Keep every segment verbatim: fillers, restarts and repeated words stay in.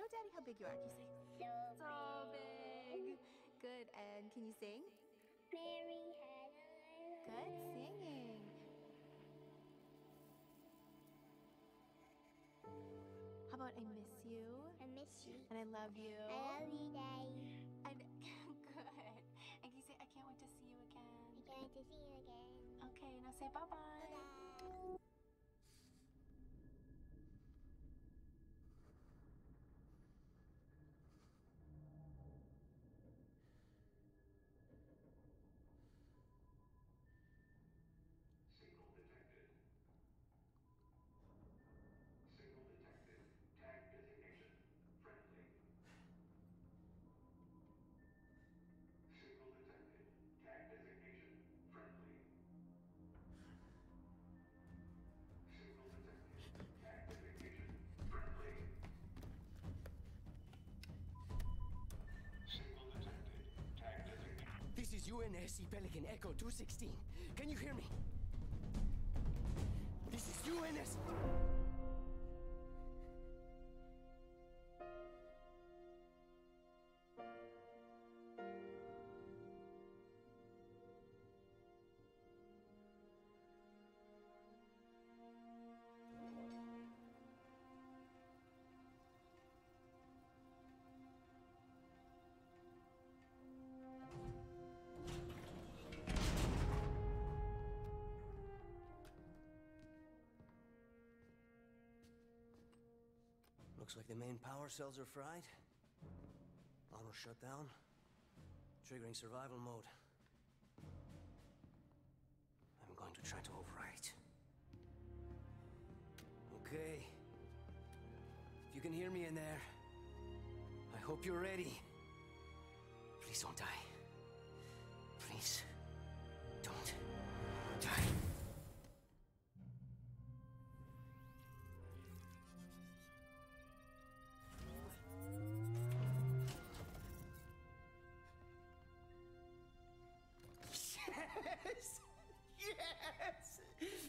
Show Daddy how big you are. Can you sing? So, so big. big. Good. And can you sing? Mary had a good singing. How about I miss you? I miss you. And I love you. I love you, Daddy. And good. And can you say I can't wait to see you again? I can't wait to see you again. Okay. Now say bye bye. Bye. This is U N S Pelican Echo two sixteen. Can you hear me? This is U N S. Looks like the main power cells are fried. Auto shut down. Triggering survival mode. I'm going to try to override. Okay. If you can hear me in there, I hope you're ready. Please don't die. Please don't die. Yes! Yes!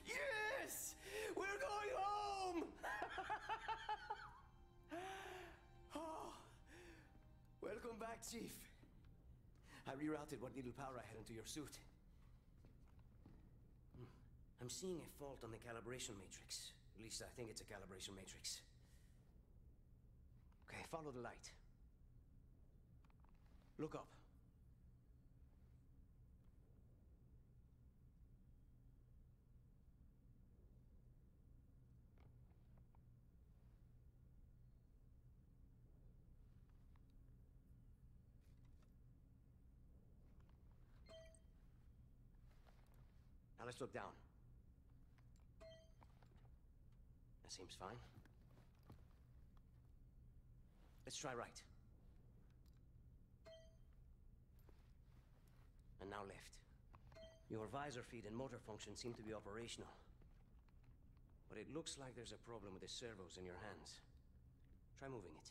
Yes! We're going home! Oh. Welcome back, Chief. I rerouted what little power I had into your suit. I'm seeing a fault on the calibration matrix. At least I think it's a calibration matrix. Okay, follow the light. Look up. Now let's look down. That seems fine. Let's try right. And now left. Your visor feed and motor function seem to be operational. But it looks like there's a problem with the servos in your hands. Try moving it.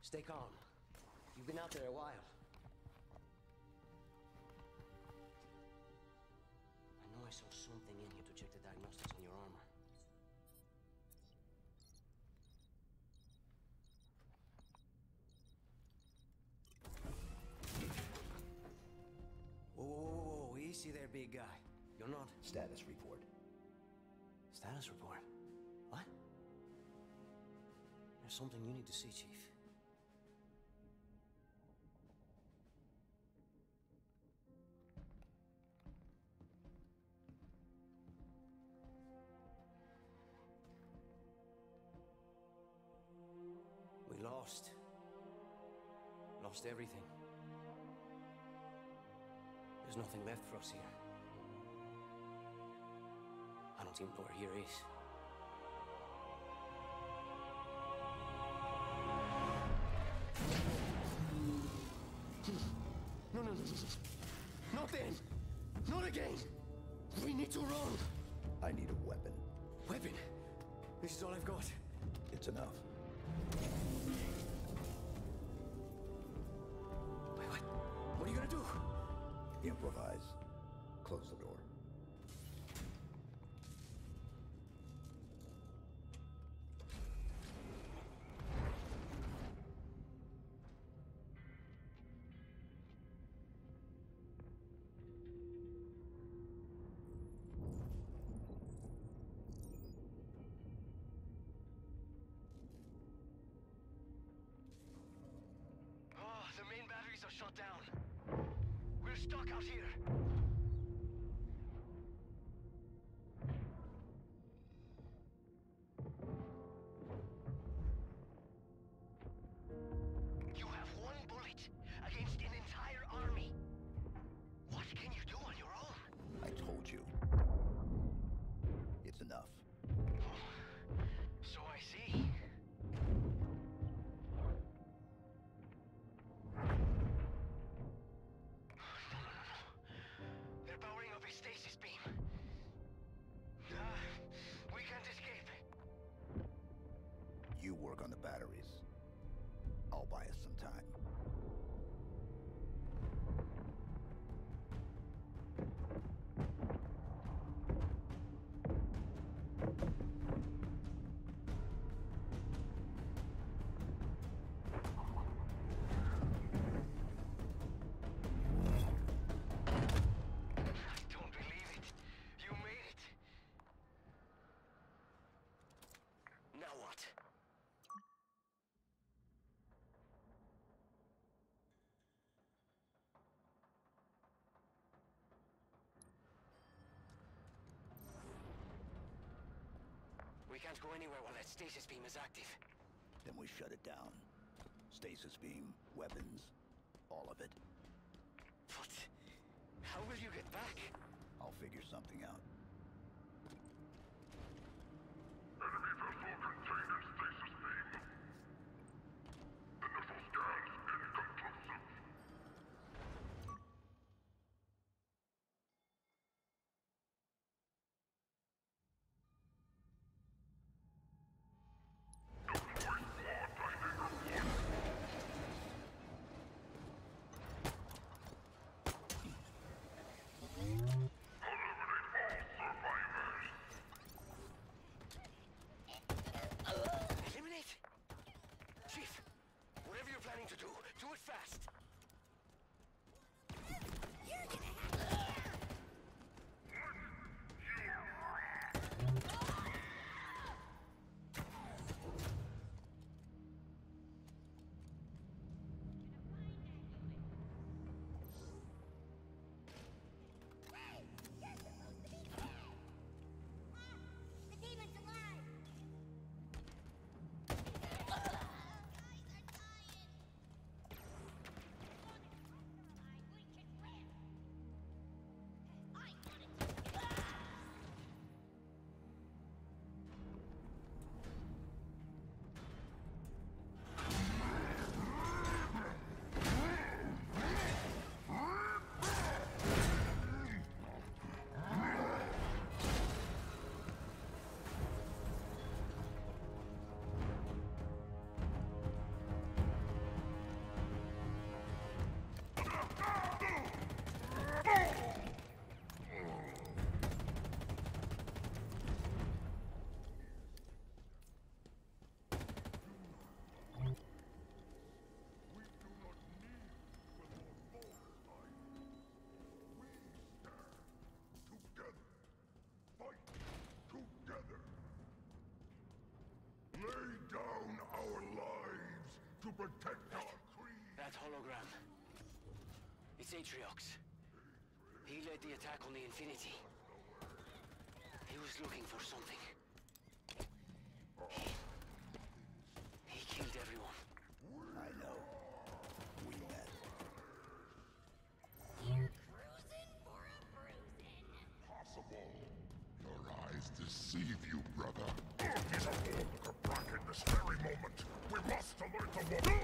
Stay calm. You've been out there a while. I saw something in here to check the diagnostics on your armor. Whoa, whoa, whoa, whoa, easy there, big guy. You're not... Status report. Status report? What? There's something you need to see, Chief. We lost. Lost everything. There's nothing left for us here. I don't even know where here is. No, no, no. Not then! Not again! We need to run! I need a weapon. Weapon? This is all I've got. It's enough. What are you gonna do? Improvise. Close the door. shut down. We're stuck out here. You have one bullet against an entire army. What can you do on your own? I told you. It's enough. So I see. We can't go anywhere while that stasis beam is active. Then we shut it down. Stasis beam, weapons, all of it. But how will you get back? I'll figure something out. Enemy vessel contained in stasis beam. Initial scans inconclusive. Lay down our lives to protect that, our creed. That hologram. It's Atriox. He led the attack on the Infinity. He was looking for something. He, he killed everyone. I know. We met. You're cruising for a bruising. Possible. Your eyes deceive you, brother. He's a walker back in this very moment. We must alert the woman.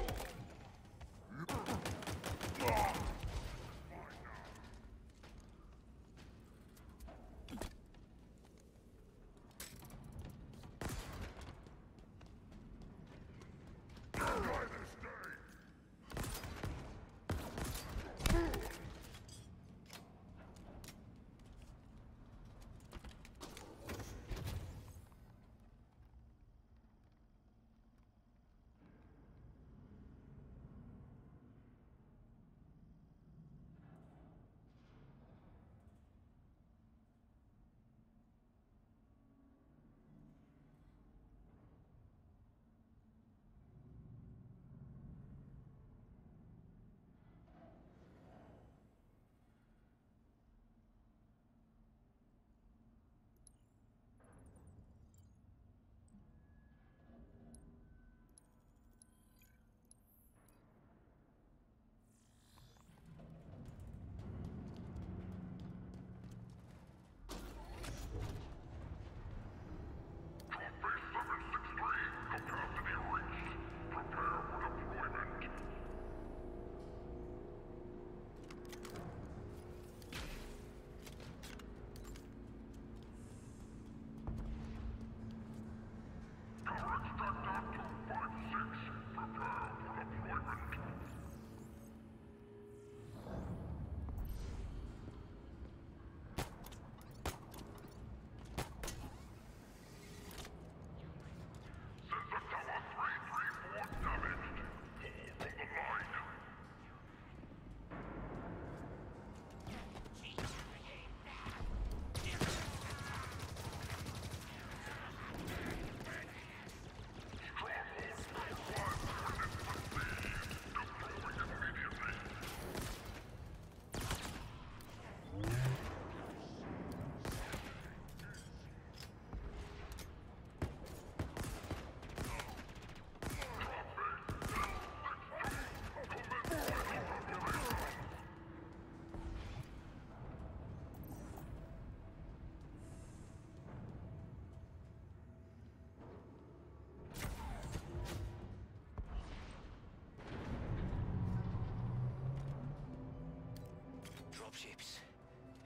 ships,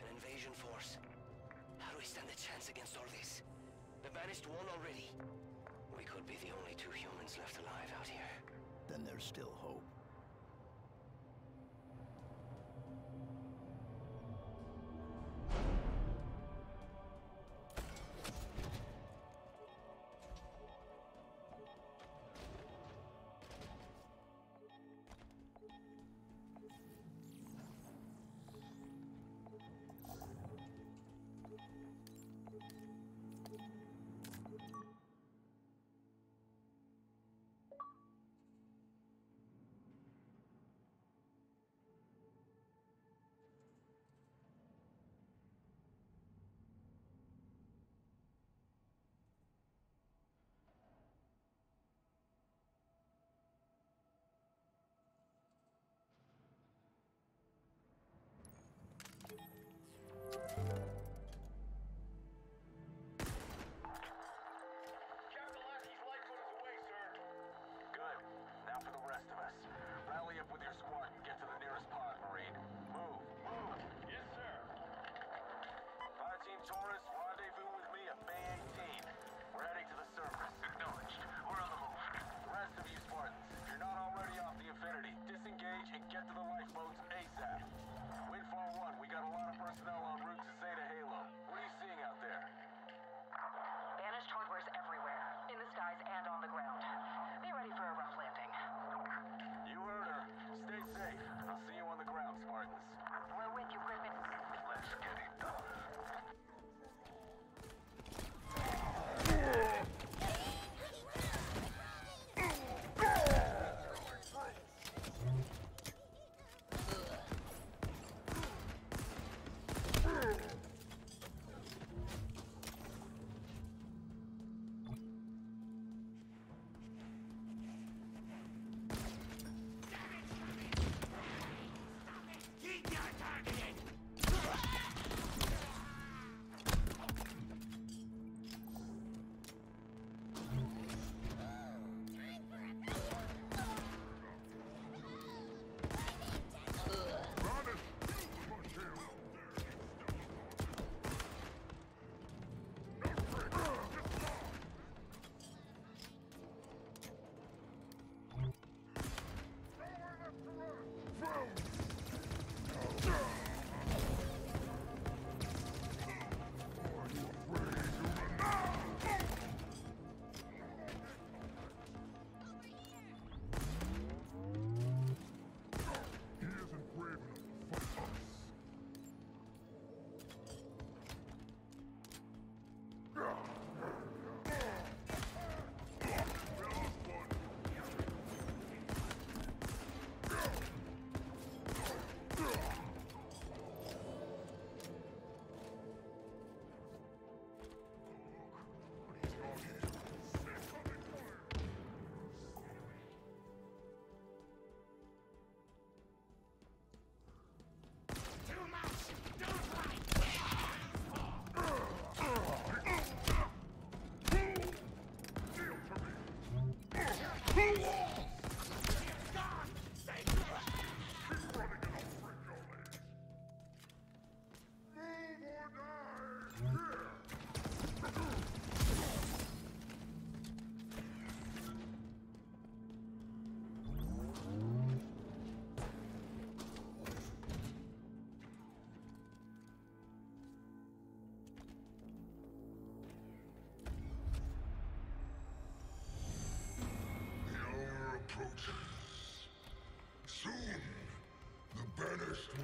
an invasion force. How do we stand a chance against all this? The Banished won already. We could be the only two humans left alive out here. Then there's still hope.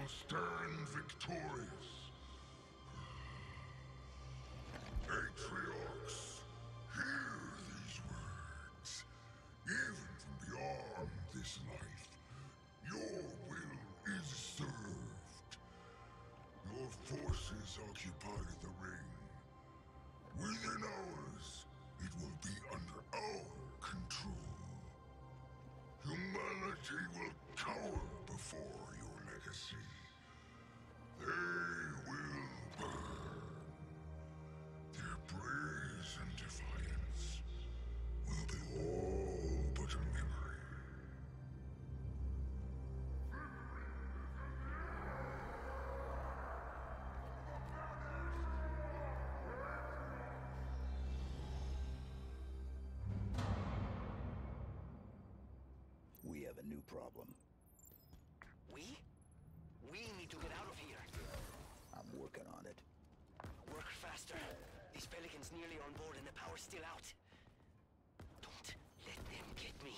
Stand victorious. Atriox, hear these words. Even from beyond this life, your will is served. Your forces occupy the ring. Within hours, it will be under our control. Humanity will cower before your legacy. They will burn. Their praise and defiance will be all but a memory. have a new problem. We? We need to get out of here. I'm working on it. Work faster. These Pelicans nearly on board and the power's still out. Don't let them get me.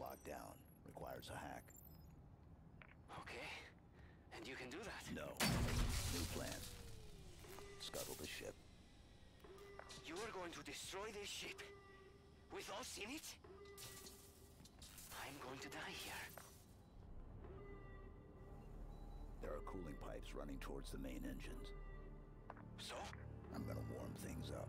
Locked down. Requires a hack. Okay. And you can do that? No. New plan. Scuttle the ship. You are going to destroy this ship? With us in it? I'm going to die here. There are cooling pipes running towards the main engines. So? I'm gonna warm things up.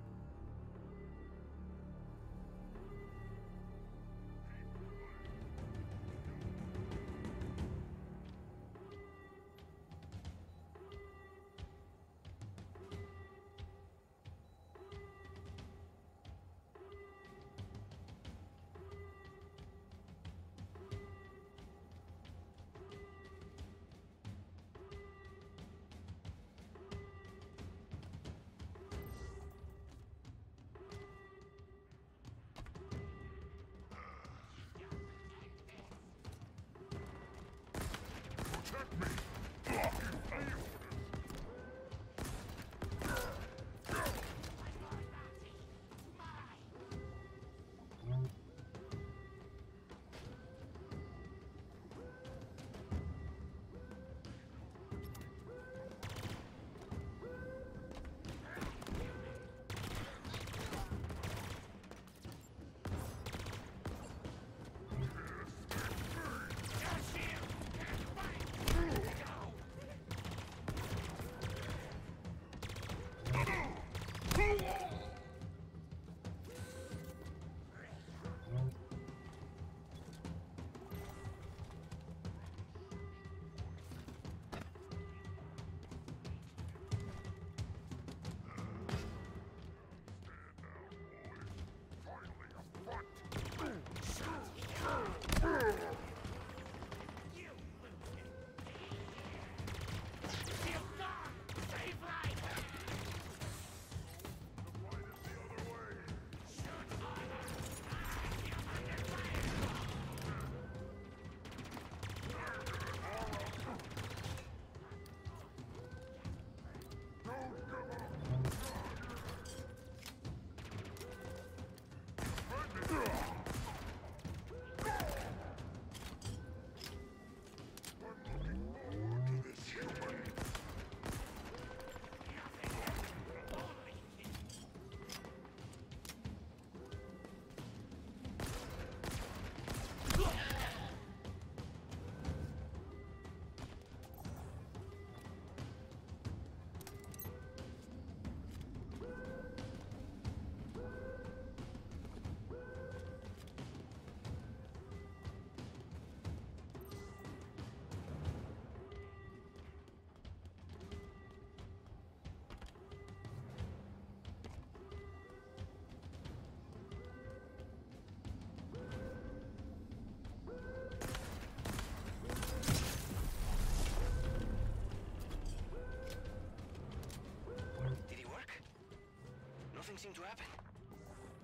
seem to happen.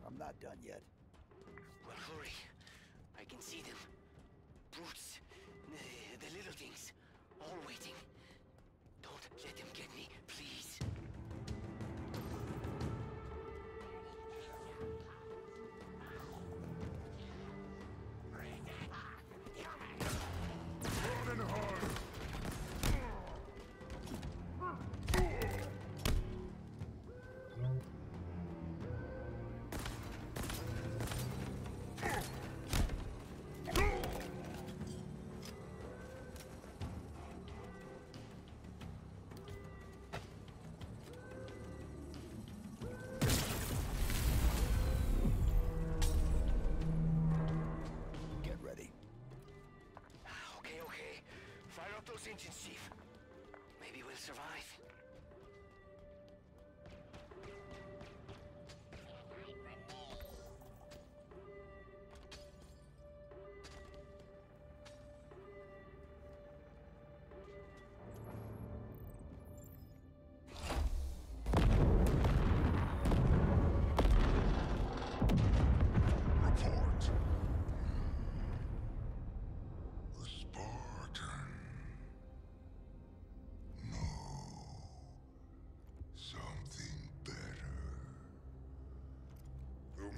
I'm not done yet. Well, hurry. I can see them. Brutes. The, the little things. All waiting. Don't let them get me, please. Chief. Maybe we'll survive.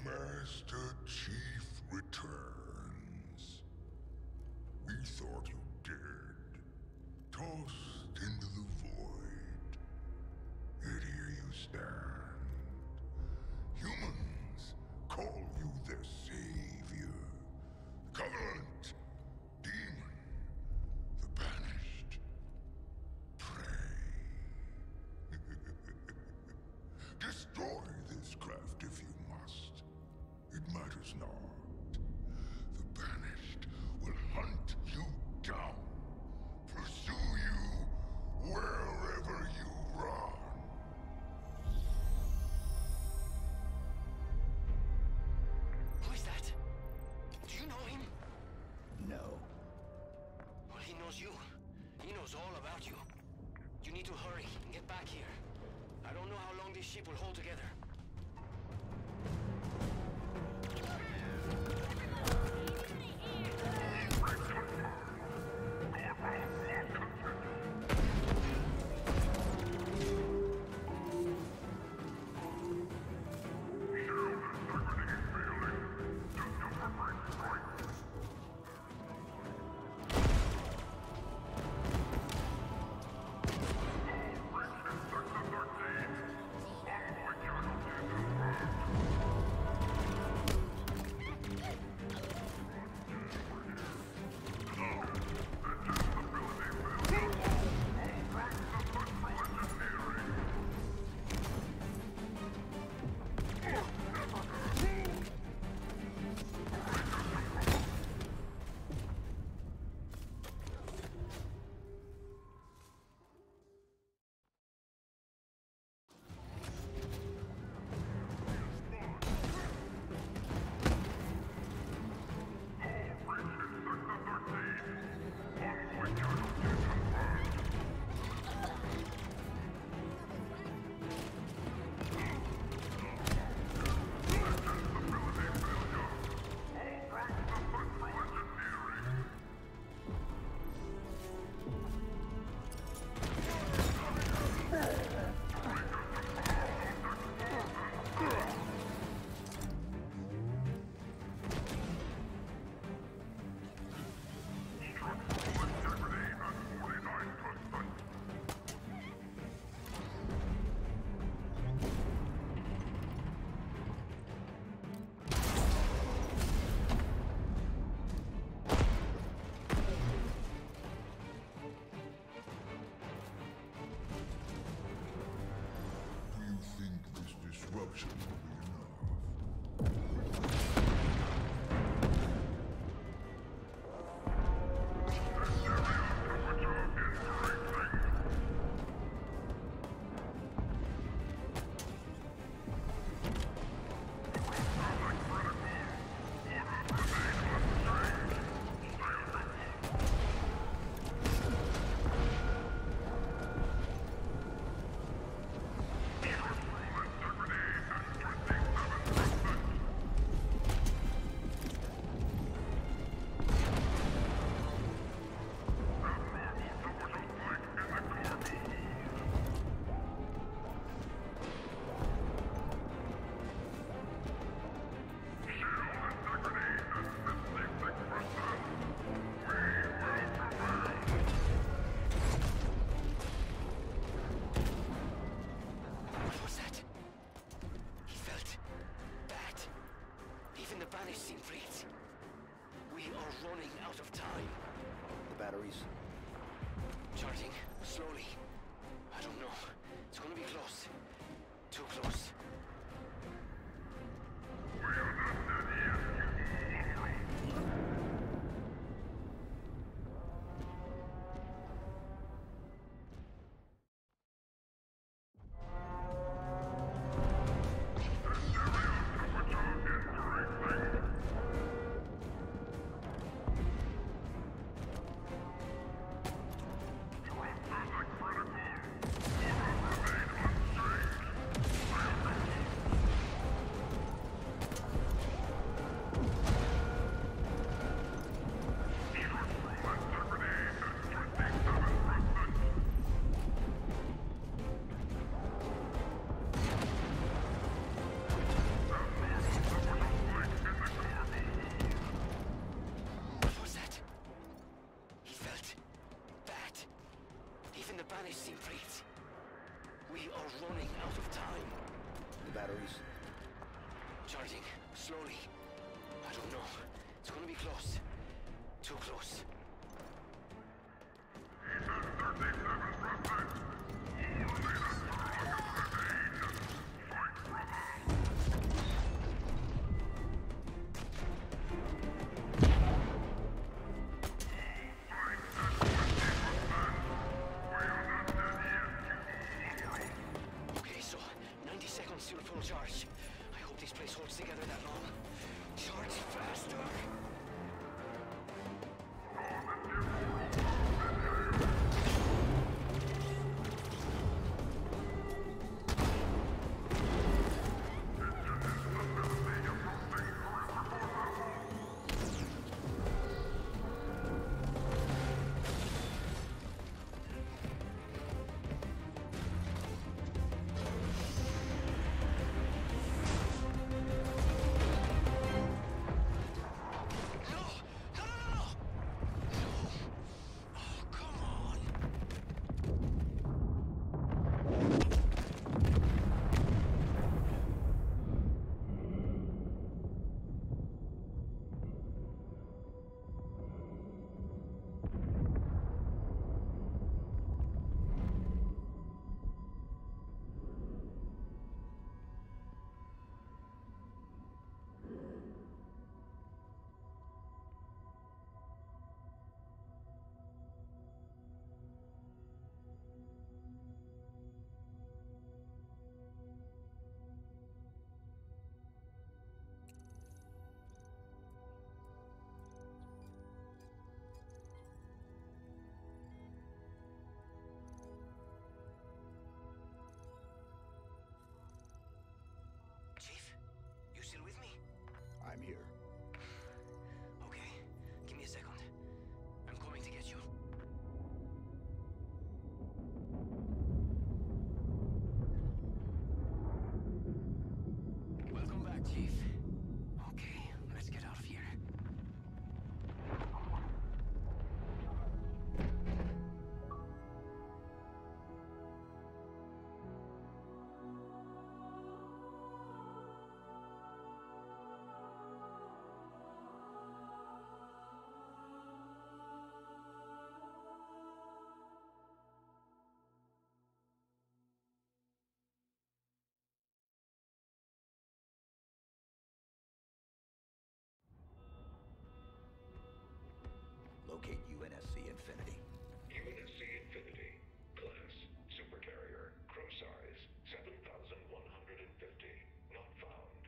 Master Chief returns. We thought you dead, tossed into the void. Yet here you stand. Humans call you their savior. The Covenant, demon, the Banished. Pray. Destroy this craft if you must. It matters not. The Banished will hunt you down, pursue you wherever you run. Who is that? Do you know him? No. Well, he knows you. He knows all about you. You need to hurry and get back here. I don't know how long this ship will hold together. You're vanishing rates. We are running out of time. The batteries? Charging. Slowly. I don't know. It's gonna be close. Too close. We are not dead yet. The serial temperature is increasing. Drops are critical. Still with me? I'm here. Okay, give me a second. I'm coming to get you. Welcome back, Chief. Okay, let's get out of here. Locate U N S C Infinity. U N S C Infinity. Class, supercarrier, crew size, seven thousand one hundred fifty. Not found.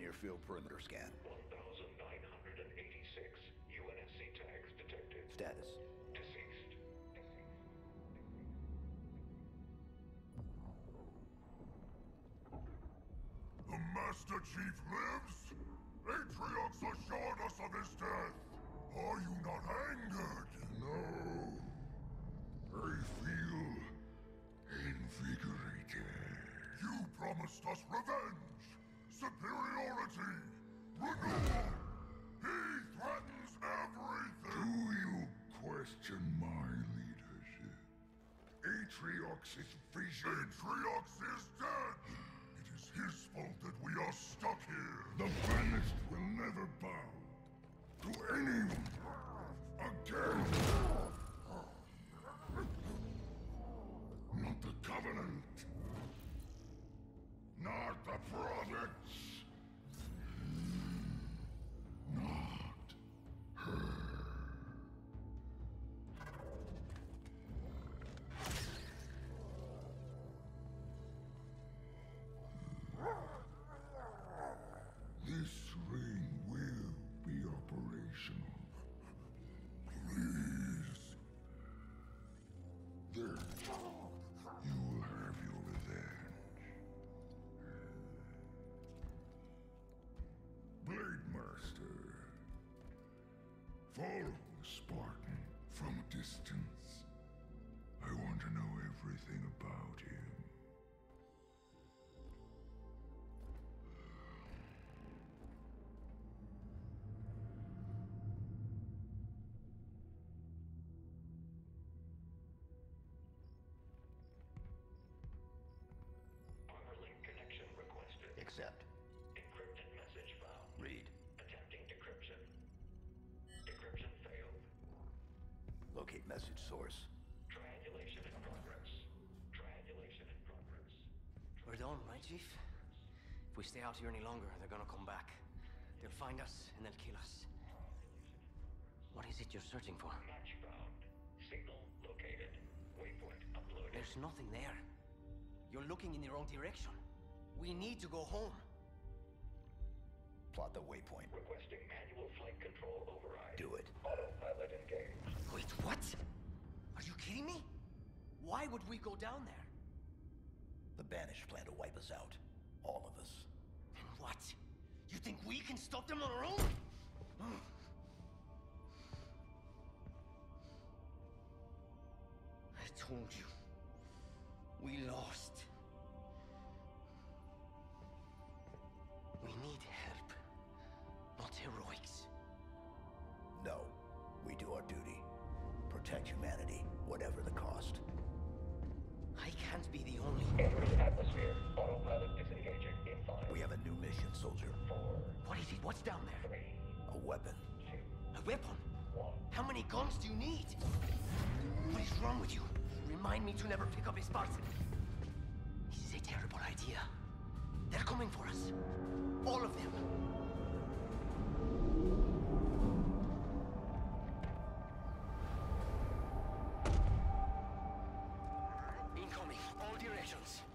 Near field perimeter scan. one thousand nine hundred eighty-six U N S C tags detected. Status. Deceased. The Master Chief lives? Atriox assured us of his death. Are you not angered? No. I feel invigorated. You promised us revenge, superiority, renewal. He threatens everything. Do you question my leadership? Atriox is vision. Atriox is dead. It is his fault that we are stuck here. The Banished will never bound to anyone again. Not the Covenant. Not the products. Not her. This ring will be operational. Please. There, you will have your revenge. Blade Master. Follow Spartan from a distance. I want to know everything about him. Accept. Encrypted message found. Read. Attempting decryption. Decryption failed. Locate message source. Triangulation in progress. Triangulation in progress. We're done, right, Chief? If we stay out here any longer, they're gonna come back. They'll find us and they'll kill us. What is it you're searching for? Match found. Signal located. Waypoint uploaded. There's nothing there. You're looking in the wrong direction. We need to go home. Plot the waypoint. Requesting manual flight control override. Do it. Autopilot engaged. Wait, what? Are you kidding me? Why would we go down there? The Banished plan to wipe us out. All of us. Then what? You think we can stop them on our own? I told you. We lost. We need help, not heroics. No, we do our duty. Protect humanity, whatever the cost. I can't be the only... Entering atmosphere. Autopilot disengaging in five. We have a new mission, soldier. Four. What is it? What's down there? Three. A weapon. Two. A weapon? One. How many guns do you need? What is wrong with you? Remind me to never pick up a Spartan. This is a terrible idea. They're coming for us. All of them. Incoming, all directions.